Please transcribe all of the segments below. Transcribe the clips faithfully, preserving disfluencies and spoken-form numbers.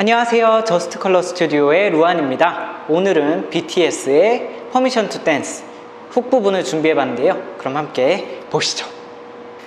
안녕하세요. 저스트 컬러 스튜디오의 루안입니다. 오늘은 비티에스의 Permission to Dance 훅 부분을 준비해봤는데요. 그럼 함께 보시죠.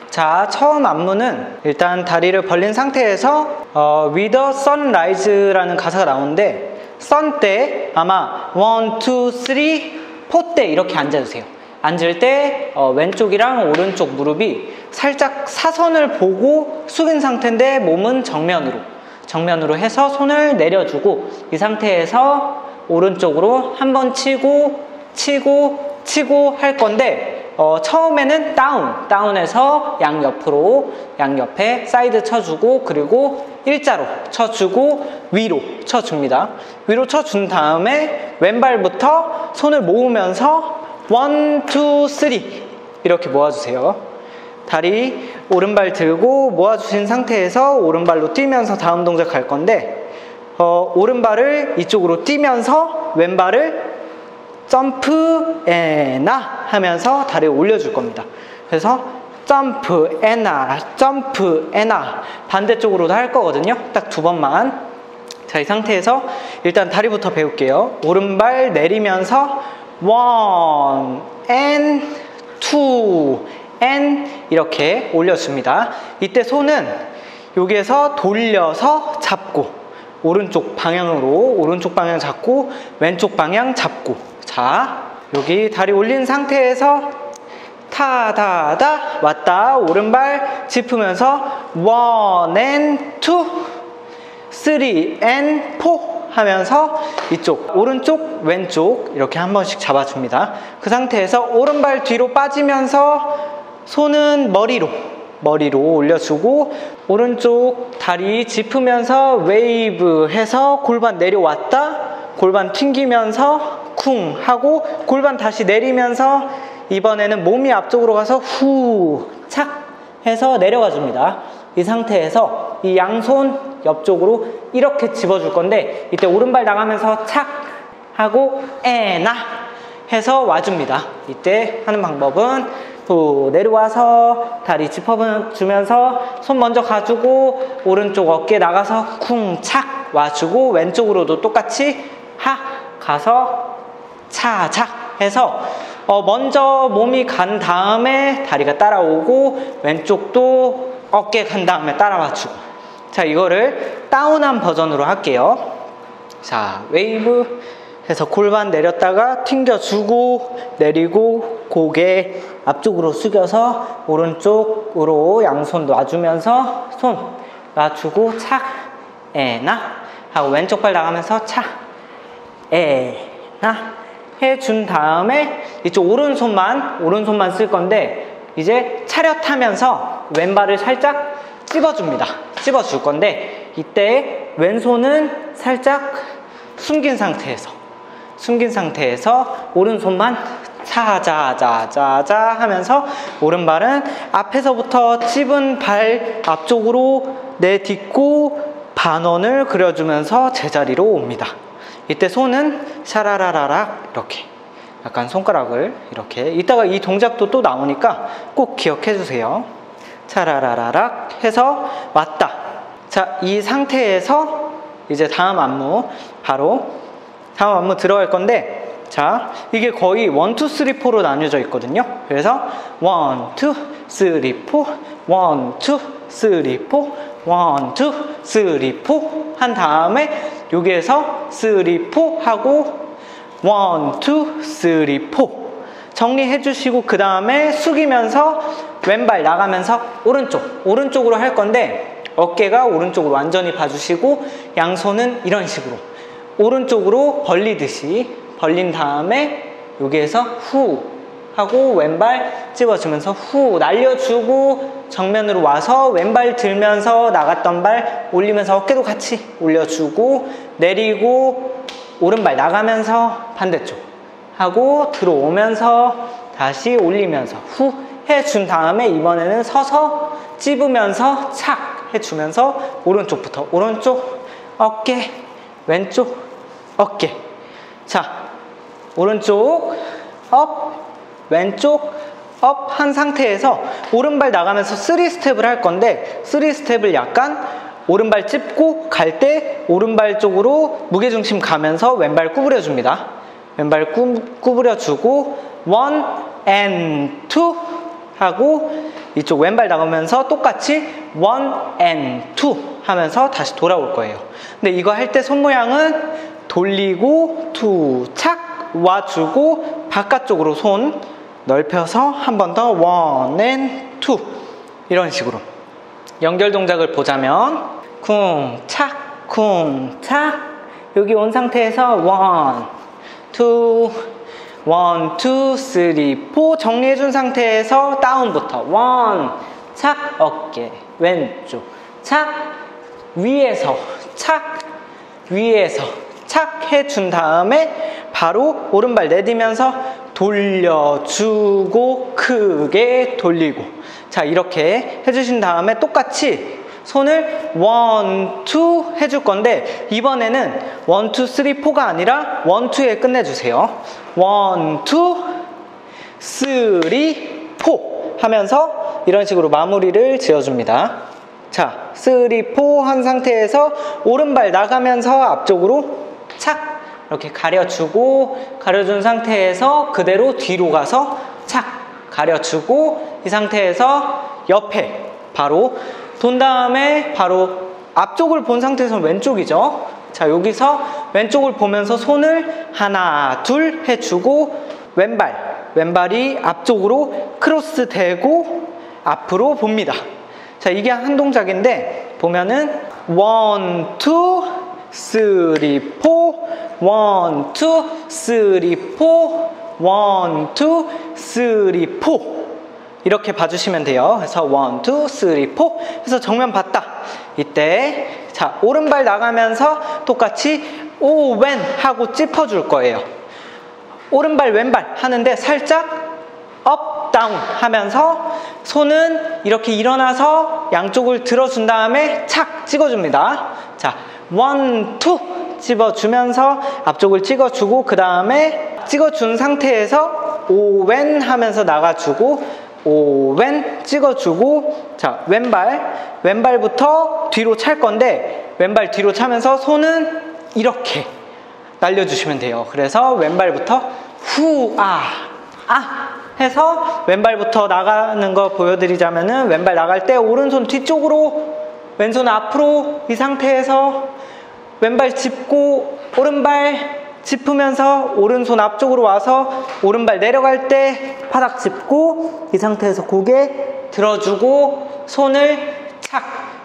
자, 처음 안무는 일단 다리를 벌린 상태에서 어, With the Sunrise라는 가사가 나오는데 선 때 아마 원, 투, 쓰리, 포 때 이렇게 앉아주세요. 앉을 때 어, 왼쪽이랑 오른쪽 무릎이 살짝 사선을 보고 숙인 상태인데 몸은 정면으로 정면으로 해서 손을 내려주고 이 상태에서 오른쪽으로 한 번 치고 치고 치고 할 건데 어, 처음에는 다운, 다운해서 양옆으로 양옆에 사이드 쳐주고 그리고 일자로 쳐주고 위로 쳐줍니다. 위로 쳐준 다음에 왼발부터 손을 모으면서 원, 투, 쓰리 이렇게 모아주세요. 다리 오른발 들고 모아주신 상태에서 오른발로 뛰면서 다음 동작 갈 건데 어, 오른발을 이쪽으로 뛰면서 왼발을 점프 에나 하면서 다리를 올려줄 겁니다. 그래서 점프 에나 점프 에나 반대쪽으로도 할 거거든요. 딱 두 번만. 자, 이 상태에서 일단 다리부터 배울게요. 오른발 내리면서 원 앤 투 앤 이렇게 올려줍니다. 이때 손은 여기에서 돌려서 잡고 오른쪽 방향으로 오른쪽 방향 잡고 왼쪽 방향 잡고 자 여기 다리 올린 상태에서 타다다 왔다 오른발 짚으면서 원 앤 투 쓰리 앤 포 하면서 이쪽 오른쪽 왼쪽 이렇게 한 번씩 잡아줍니다. 그 상태에서 오른발 뒤로 빠지면서 손은 머리로 머리로 올려주고 오른쪽 다리 짚으면서 웨이브 해서 골반 내려왔다 골반 튕기면서 쿵 하고 골반 다시 내리면서 이번에는 몸이 앞쪽으로 가서 후 착 해서 내려가 줍니다. 이 상태에서 이 양손 옆쪽으로 이렇게 집어줄 건데 이때 오른발 나가면서 착 하고 에나 해서 와줍니다. 이때 하는 방법은 후 내려와서 다리 짚어주면서 손 먼저 가주고 오른쪽 어깨 나가서 쿵착 와주고 왼쪽으로도 똑같이 하 가서 차착 해서 어 먼저 몸이 간 다음에 다리가 따라오고 왼쪽도 어깨 간 다음에 따라와주고 자 이거를 다운한 버전으로 할게요. 자 웨이브 해서 골반 내렸다가 튕겨주고 내리고 고개 앞쪽으로 숙여서 오른쪽으로 양손 놔주면서 손 놔주고 착 에나 하고 왼쪽 발 나가면서 착 에나 해준 다음에 이쪽 오른손만 오른손만 쓸 건데 이제 차렷하면서 왼발을 살짝 찝어줍니다. 찝어줄 건데 이때 왼손은 살짝 숨긴 상태에서 숨긴 상태에서 오른손만 차자자자자 하면서 오른발은 앞에서부터 찝은 발 앞쪽으로 내딛고 반원을 그려주면서 제자리로 옵니다. 이때 손은 샤라라라락 이렇게 약간 손가락을 이렇게 이따가 이 동작도 또 나오니까 꼭 기억해주세요. 샤라라라락 해서 왔다. 자, 이 상태에서 이제 다음 안무 바로 다음 안무 들어갈 건데 자 이게 거의 원, 투, 쓰리, 포로 나뉘어져 있거든요. 그래서 원, 투, 쓰리, 포 원, 투, 쓰리, 포 원, 투, 쓰리, 포 한 다음에 여기에서 쓰리, 포 하고 원, 투, 쓰리, 포 정리해 주시고 그 다음에 숙이면서 왼발 나가면서 오른쪽 오른쪽으로 할 건데 어깨가 오른쪽으로 완전히 봐주시고 양손은 이런 식으로 오른쪽으로 벌리듯이 벌린 다음에 여기에서 후 하고 왼발 찝어주면서 후 날려주고 정면으로 와서 왼발 들면서 나갔던 발 올리면서 어깨도 같이 올려주고 내리고 오른발 나가면서 반대쪽 하고 들어오면서 다시 올리면서 후 해준 다음에 이번에는 서서 찝으면서 착 해주면서 오른쪽부터 오른쪽 어깨 왼쪽 어깨 자 오른쪽 업 왼쪽 업 한 상태에서 오른발 나가면서 쓰리 스텝을 할 건데 쓰리 스텝을 약간 오른발 짚고 갈 때 오른발 쪽으로 무게중심 가면서 왼발 구부려줍니다. 왼발 구, 구부려주고 one and two 하고 이쪽 왼발 나가면서 똑같이 one and two 하면서 다시 돌아올 거예요. 근데 이거 할 때 손 모양은 돌리고 투착 와주고 바깥쪽으로 손 넓혀서 한 번 더 one and two 이런 식으로 연결 동작을 보자면 쿵착 쿵착 여기 온 상태에서 one two one two three four 정리해준 상태에서 다운부터 one 착 어깨 왼쪽 착 위에서 착 위에서 착 해준 다음에 바로 오른발 내딛으면서 돌려주고 크게 돌리고 자 이렇게 해주신 다음에 똑같이 손을 원, 투 해줄 건데 이번에는 원, 투, 쓰리, 포가 아니라 원, 투에 끝내주세요. 원, 투, 쓰리, 포 하면서 이런 식으로 마무리를 지어줍니다. 자 쓰리, 포 한 상태에서 오른발 나가면서 앞쪽으로 착 이렇게 가려주고 가려준 상태에서 그대로 뒤로 가서 착 가려주고 이 상태에서 옆에 바로 돈 다음에 바로 앞쪽을 본 상태에서 왼쪽이죠. 자 여기서 왼쪽을 보면서 손을 하나 둘 해주고 왼발 왼발이 앞쪽으로 크로스 되고 앞으로 봅니다. 자 이게 한 동작인데 보면은 원 투 쓰리 포 원, 투, 쓰리, 포 원, 투, 쓰리, 포 이렇게 봐주시면 돼요. 그래서 원, 투, 쓰리, 포 해서 정면 봤다. 이때 자 오른발 나가면서 똑같이 오, 왼 하고 짚어줄 거예요. 오른발, 왼발 하는데 살짝 업, 다운 하면서 손은 이렇게 일어나서 양쪽을 들어준 다음에 착 찍어줍니다. 자, 원, 투 집어주면서 앞쪽을 찍어주고 그 다음에 찍어준 상태에서 오왼 하면서 나가주고 오왼 찍어주고 자 왼발 왼발부터 뒤로 찰 건데 왼발 뒤로 차면서 손은 이렇게 날려주시면 돼요. 그래서 왼발부터 후아 아 해서 왼발부터 나가는 거 보여드리자면은 왼발 나갈 때 오른손 뒤쪽으로 왼손 앞으로 이 상태에서 왼발 짚고 오른발 짚으면서 오른손 앞쪽으로 와서 오른발 내려갈 때 바닥 짚고 이 상태에서 고개 들어주고 손을 착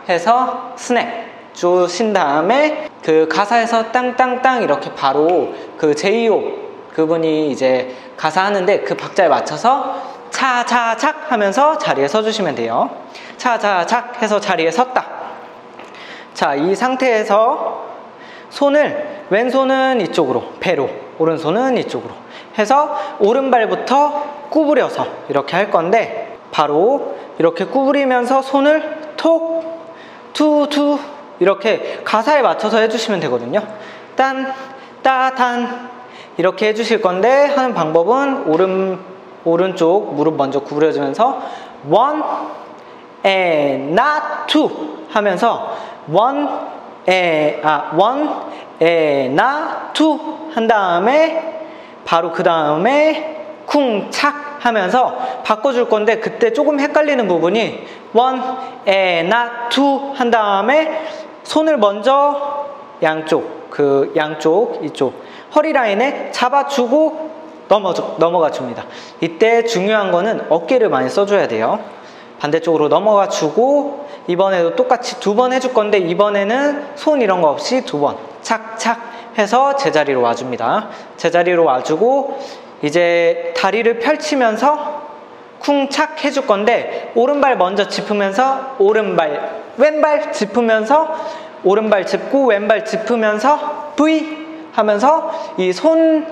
해서 스냅 주신 다음에 그 가사에서 땅땅땅 이렇게 바로 그 제이홉 그분이 이제 가사 하는데 그 박자에 맞춰서 차차착 하면서 자리에 서주시면 돼요. 차차착 해서 자리에 섰다. 자, 이 상태에서 손을 왼손은 이쪽으로 배로 오른손은 이쪽으로 해서 오른발부터 구부려서 이렇게 할 건데 바로 이렇게 구부리면서 손을 톡 투투 이렇게 가사에 맞춰서 해주시면 되거든요. 딴 따단 이렇게 해주실 건데 하는 방법은 오른, 오른쪽 무릎 먼저 구부려주면서 one and not two 하면서 one 에, 아, one, 에, 나, two 한 다음에 바로 그 다음에 쿵착 하면서 바꿔줄 건데 그때 조금 헷갈리는 부분이 one, 에, 나, two 한 다음에 손을 먼저 양쪽, 그 양쪽, 이쪽 허리 라인에 잡아주고 넘어져, 넘어가 줍니다. 이때 중요한 거는 어깨를 많이 써줘야 돼요. 반대쪽으로 넘어가 주고 이번에도 똑같이 두 번 해줄 건데 이번에는 손 이런 거 없이 두 번 착착 해서 제자리로 와줍니다. 제자리로 와주고 이제 다리를 펼치면서 쿵착 해줄 건데 오른발 먼저 짚으면서 오른발 왼발 짚으면서 오른발 짚고 왼발 짚으면서 V 하면서 이 손,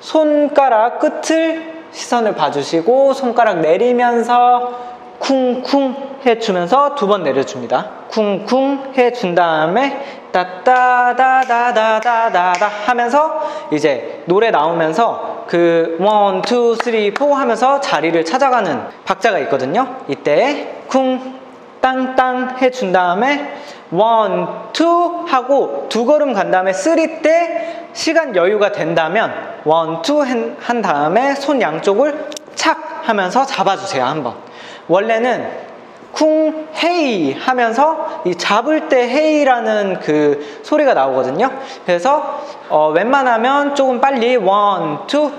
손가락 끝을 시선을 봐주시고 손가락 내리면서 쿵쿵 해주면서 두 번 내려줍니다. 쿵쿵 해준 다음에 따따다다다다다다 하면서 이제 노래 나오면서 그 원, 투, 쓰리, 포 하면서 자리를 찾아가는 박자가 있거든요. 이때 쿵, 땅땅 해준 다음에 one, two 하고 두 걸음 간 다음에 쓰리 때 시간 여유가 된다면 one, two 한 다음에 손 양쪽을 착 하면서 잡아주세요. 한번. 원래는 쿵 헤이 하면서 이 잡을 때 헤이라는 그 소리가 나오거든요. 그래서 어, 웬만하면 조금 빨리 one, two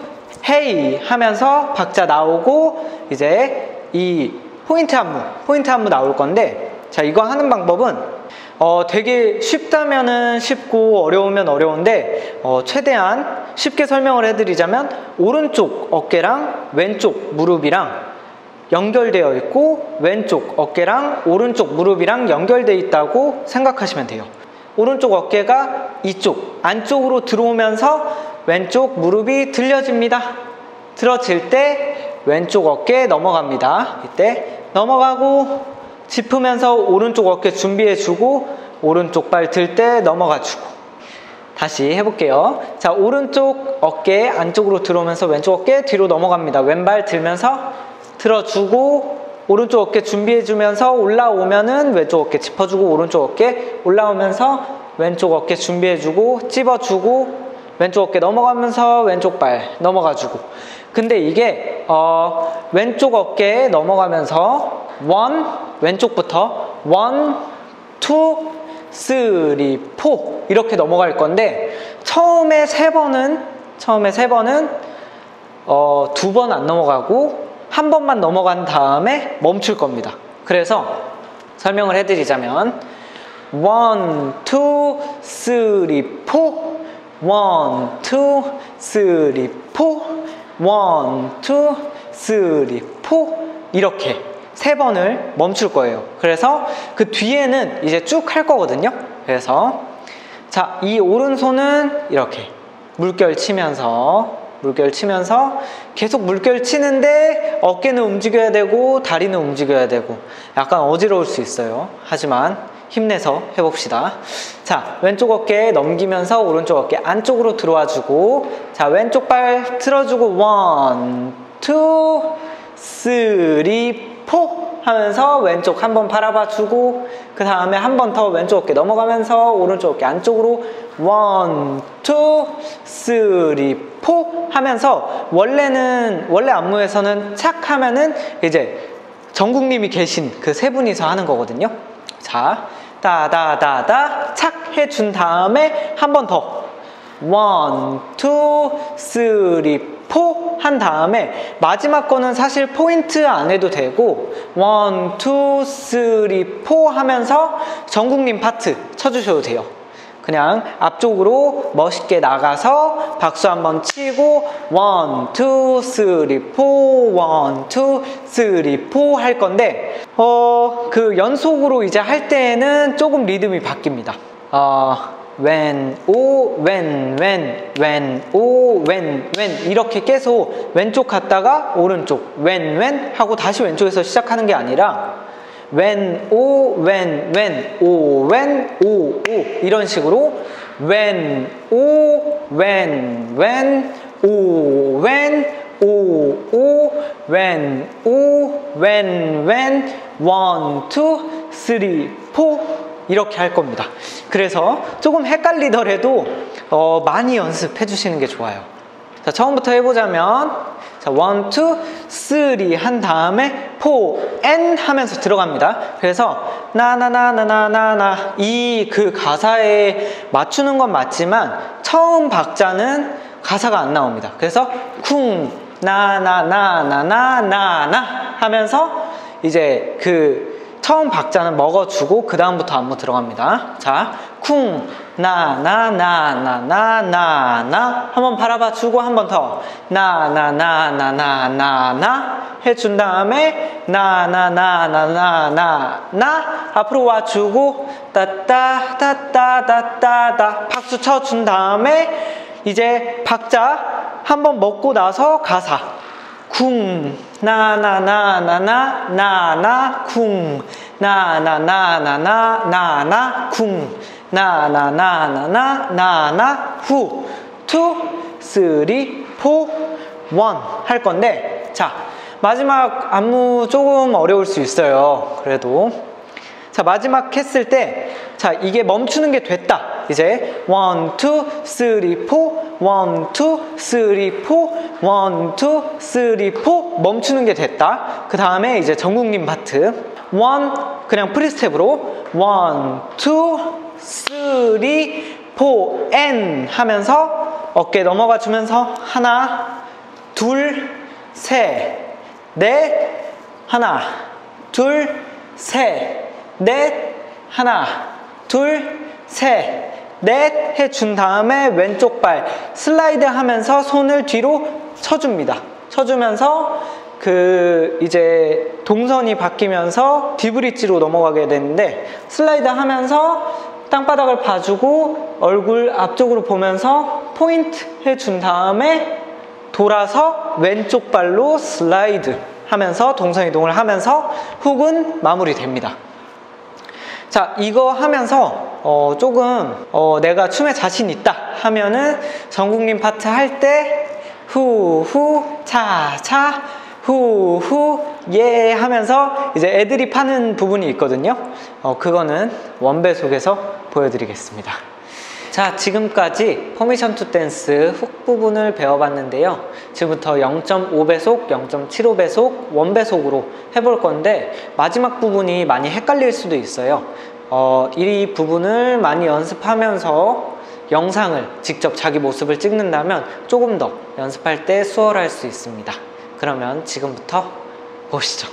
헤이 하면서 박자 나오고 이제 이 포인트 안무, 포인트 안무 나올 건데, 자, 이거 하는 방법은 어, 되게 쉽다면은 쉽고 어려우면 어려운데 어, 최대한 쉽게 설명을 해드리자면 오른쪽 어깨랑 왼쪽 무릎이랑 연결되어 있고 왼쪽 어깨랑 오른쪽 무릎이랑 연결되어 있다고 생각하시면 돼요. 오른쪽 어깨가 이쪽 안쪽으로 들어오면서 왼쪽 무릎이 들려집니다. 들어질 때 왼쪽 어깨 넘어갑니다. 이때 넘어가고 짚으면서 오른쪽 어깨 준비해주고 오른쪽 발 들 때 넘어가주고. 다시 해볼게요. 자, 오른쪽 어깨 안쪽으로 들어오면서 왼쪽 어깨 뒤로 넘어갑니다. 왼발 들면서 들어주고 오른쪽 어깨 준비해주면서 올라오면은 왼쪽 어깨 짚어주고 오른쪽 어깨 올라오면서 왼쪽 어깨 준비해주고 찝어주고 왼쪽 어깨 넘어가면서 왼쪽 발 넘어가주고. 근데 이게 어, 왼쪽 어깨 넘어가면서 원 왼쪽부터 원, 투, 쓰리, 포 이렇게 넘어갈 건데 처음에 세 번은 처음에 세 번은 어, 두 번 안 넘어가고 한 번만 넘어간 다음에 멈출 겁니다. 그래서 설명을 해드리자면 원, 투, 쓰리, 포 원, 투, 쓰리, 포 원, 투, 쓰리, 포 이렇게 세 번을 멈출 거예요. 그래서 그 뒤에는 이제 쭉 할 거거든요. 그래서 자, 이 오른손은 이렇게 물결 치면서 물결 치면서 계속 물결 치는데 어깨는 움직여야 되고 다리는 움직여야 되고 약간 어지러울 수 있어요. 하지만 힘내서 해봅시다. 자, 왼쪽 어깨 넘기면서 오른쪽 어깨 안쪽으로 들어와주고 자, 왼쪽 발 틀어주고 원, 투, 쓰리, 포 하면서 왼쪽 한번 바라봐주고 그 다음에 한 번 더 왼쪽 어깨 넘어가면서 오른쪽 어깨 안쪽으로 원, 투, 쓰리, 포 하면서 원래는 원래 안무에서는 착 하면은 이제 정국님이 계신 그 세 분이서 하는 거거든요. 자, 따다다다 착 해준 다음에 한 번 더 원, 투, 쓰리, 포 한 다음에 마지막 거는 사실 포인트 안 해도 되고 원, 투, 쓰리, 포 하면서 정국님 파트 쳐주셔도 돼요. 그냥 앞쪽으로 멋있게 나가서 박수 한번 치고 원, 투, 쓰리, 포 원, 투, 쓰리, 포 할 건데 어, 그 연속으로 이제 할 때에는 조금 리듬이 바뀝니다. 어... 왼, 오, 왼, 왼, 왼, 오, 왼, 왼 이렇게 계속 왼쪽 갔다가 오른쪽 왼, 왼 하고 다시 왼쪽에서 시작하는 게 아니라 왼, 오, 왼, 왼, 오, 왼, 오, 오 이런 식으로 왼, 오, 왼, 왼, 오, 왼, 오, 오, 왼, 오, 왼, 왼, 원, 투, 쓰리, 포 이렇게 할 겁니다. 그래서 조금 헷갈리더라도 어, 많이 연습해 주시는 게 좋아요. 자, 처음부터 해보자면 자, 원, 투, 쓰리 한 다음에 포, 엔 하면서 들어갑니다. 그래서 나나나나나나나 이 그 가사에 맞추는 건 맞지만 처음 박자는 가사가 안 나옵니다. 그래서 쿵, 나나나나나나나 하면서 이제 그 처음 박자는 먹어주고 그 다음부터 안무 들어갑니다. 자, 쿵, 나, 나, 나, 나, 나, 나, 나 한번 바라봐주고 한 번 더 나, 나, 나, 나, 나, 나, 나 해준 다음에 나, 나, 나, 나, 나, 나, 나 앞으로 와주고 따따, 따따, 따따, 따 박수 쳐준 다음에 이제 박자 한 번 먹고 나서 가사 쿵, 나나나나나나나 쿵 나나나나나나나 쿵 나나나나나나나 후 투, 쓰리, 포, 원 할 건데 자, 마지막 안무 조금 어려울 수 있어요. 그래도 자, 마지막 했을 때 자, 이게 멈추는 게 됐다. 이제 원, 투, 쓰리, 포, 원, 투, 쓰리, 포, 원, 투, 쓰리, 포 멈추는 게 됐다. 그 다음에 이제 정국님 파트 원, 그냥 프리스텝으로 원, 투, 쓰리, 포, 엔 하면서 어깨 넘어가 주면서 하나, 둘, 셋, 넷, 하나, 둘, 셋, 넷, 하나, 둘, 셋, 넷 해준 다음에 왼쪽 발 슬라이드 하면서 손을 뒤로 쳐줍니다. 쳐주면서 그 이제 동선이 바뀌면서 디브릿지로 넘어가게 되는데, 슬라이드 하면서 땅바닥을 봐주고 얼굴 앞쪽으로 보면서 포인트 해준 다음에 돌아서 왼쪽 발로 슬라이드 하면서 동선 이동을 하면서 훅은 마무리됩니다. 자, 이거 하면서 어 조금 어 내가 춤에 자신 있다 하면은 정국님 파트 할 때 후후 차차 후후 예 하면서 이제 애드립 하는 부분이 있거든요. 어 그거는 원배속에서 보여드리겠습니다. 자, 지금까지 퍼미션 투 댄스 훅 부분을 배워봤는데요. 지금부터 영 점 오 배속, 영 점 칠오 배속, 일 배속으로 해볼 건데 마지막 부분이 많이 헷갈릴 수도 있어요. 어, 이 부분을 많이 연습하면서 영상을 직접 자기 모습을 찍는다면 조금 더 연습할 때 수월할 수 있습니다. 그러면 지금부터 보시죠.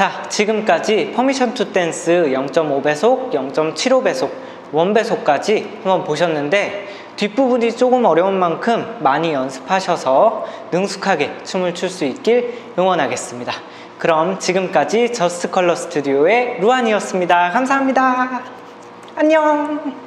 자, 지금까지 퍼미션 투 댄스 영 점 오 배속, 영 점 칠오 배속, 일 배속까지 한번 보셨는데 뒷부분이 조금 어려운 만큼 많이 연습하셔서 능숙하게 춤을 출 수 있길 응원하겠습니다. 그럼 지금까지 저스트 컬러 스튜디오의 루안이었습니다. 감사합니다. 안녕.